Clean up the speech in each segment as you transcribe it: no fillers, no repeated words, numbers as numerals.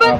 बाकी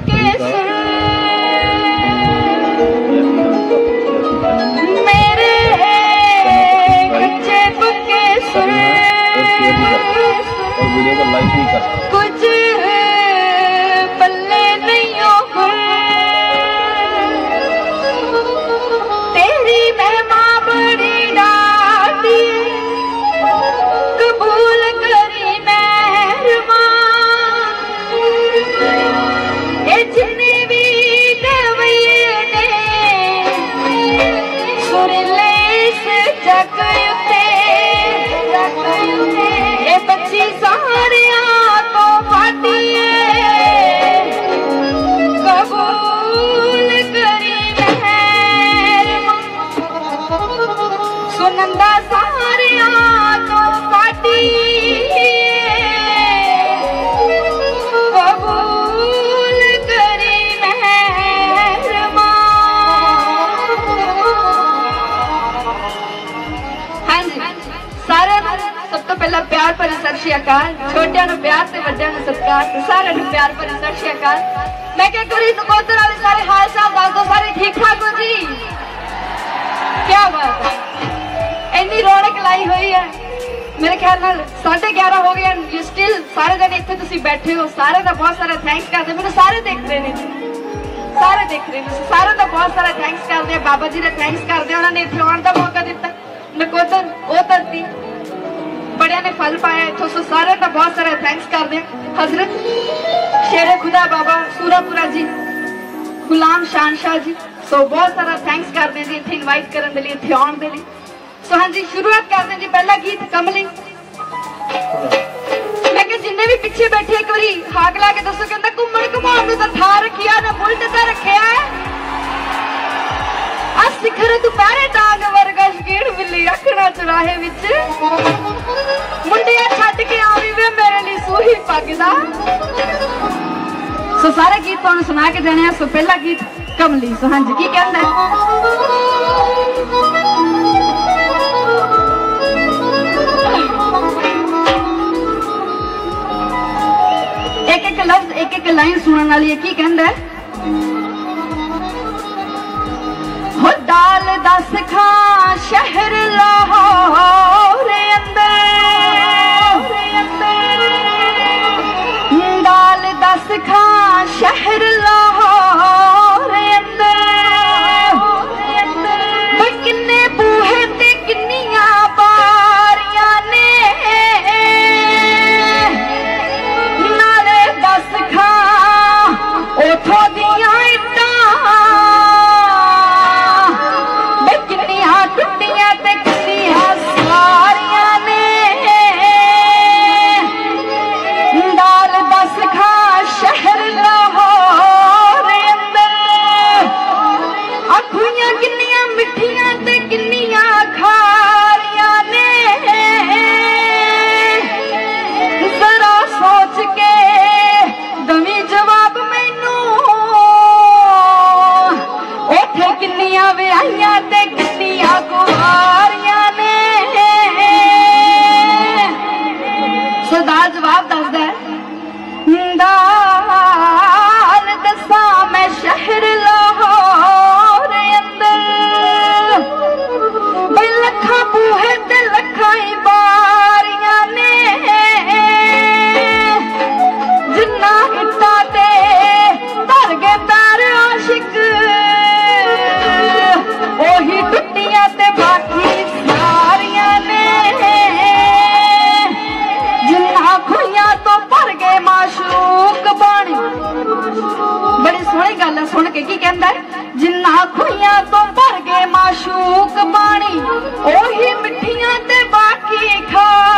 खा